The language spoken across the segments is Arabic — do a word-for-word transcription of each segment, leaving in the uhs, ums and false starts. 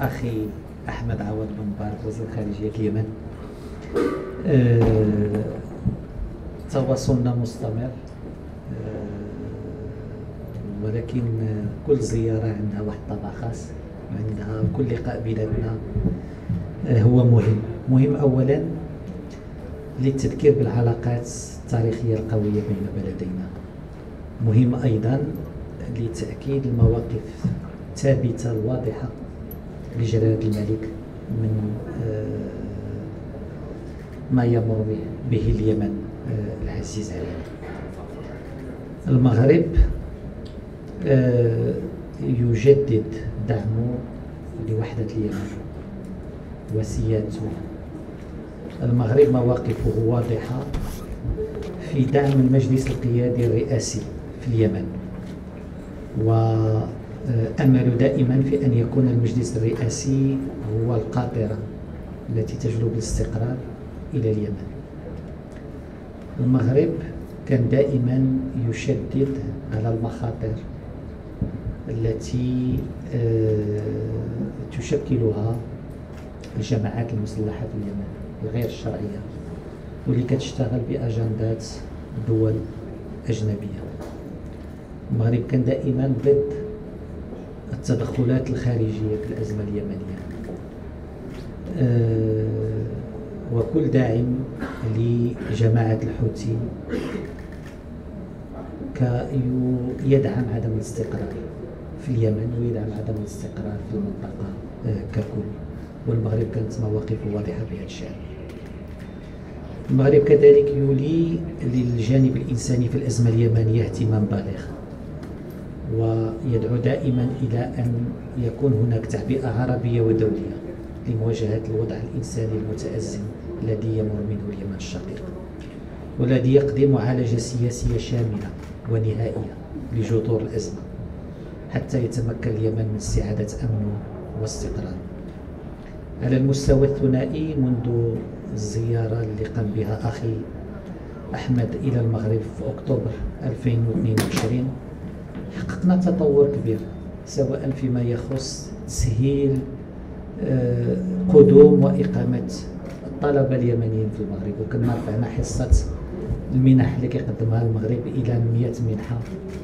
أخي أحمد عواد بن مبارك وزير الخارجية اليمن، أه تواصلنا مستمر، أه ولكن كل زيارة عندها واحد طابع خاص، عندها كل لقاء بيناتنا أه هو مهم مهم أولا للتذكير بالعلاقات التاريخية القوية بين بلدينا، مهم أيضا لتأكيد المواقف الثابتة الواضحة لجلالة الملك من ما يمر به اليمن العزيز علينا. المغرب يجدد دعمه لوحدة اليمن وسيادته. المغرب مواقفه واضحة في دعم المجلس القيادي الرئاسي في اليمن، وأمل دائما في أن يكون المجلس الرئاسي هو القاطرة التي تجلب الاستقرار إلى اليمن. المغرب كان دائما يشدد على المخاطر التي تشكلها الجماعات المسلحة في اليمن الغير شرعية، واللي كتشتغل بأجندات دول أجنبية. المغرب كان دائما ضد التدخلات الخارجية في الأزمة اليمنية، أه وكل داعم لجماعة الحوثي يدعم عدم الاستقرار في اليمن ويدعم عدم الاستقرار في المنطقة ككل، والمغرب كانت مواقفه واضحة في هذا الشأن. المغرب كذلك يولي للجانب الإنساني في الأزمة اليمنية اهتمام بالغ، ويدعو دائما إلى أن يكون هناك تعبئة عربية ودولية لمواجهة الوضع الإنساني المتأزم الذي يمر منه اليمن الشقيق، والذي يقدم معالجة سياسية شاملة ونهائية لجذور الأزمة حتى يتمكن اليمن من استعادة أمنه واستقراره. على المستوى الثنائي، منذ الزيارة اللي قام بها أخي أحمد إلى المغرب في أكتوبر ألفين واثنين وعشرين، حققنا تطور كبير سواء فيما يخص تسهيل قدوم وإقامة الطلبة اليمنيين في المغرب، وكنا رفعنا حصة المنح اللي كيقدمها المغرب إلى مئة منحة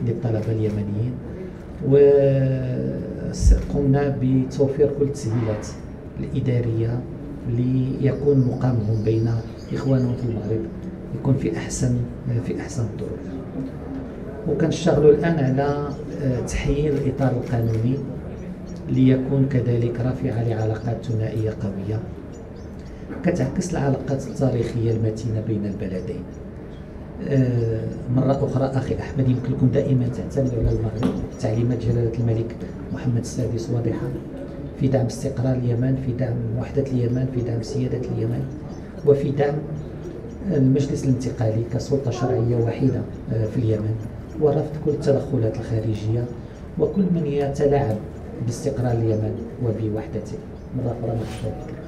للطلبة اليمنيين، وقمنا بتوفير كل التسهيلات الإدارية ليكون مقامهم بين إخوانهم في المغرب يكون في أحسن في أحسن الظروف. وكنشتغلوا الآن على تحيين الإطار القانوني ليكون كذلك رافعة لعلاقات ثنائية قوية كتعكس العلاقات التاريخية المتينة بين البلدين. مرة أخرى أخي أحمد، يمكن لكم دائما تعتمدوا على المغرب. تعليمات جلالة الملك محمد السادس واضحة في دعم استقرار اليمن، في دعم وحدة اليمن، في دعم سيادة اليمن، وفي دعم المجلس الانتقالي كسلطة شرعية وحيدة في اليمن، ورفض كل التدخلات الخارجية وكل من يتلاعب باستقرار اليمن وبوحدته. مرة أخرى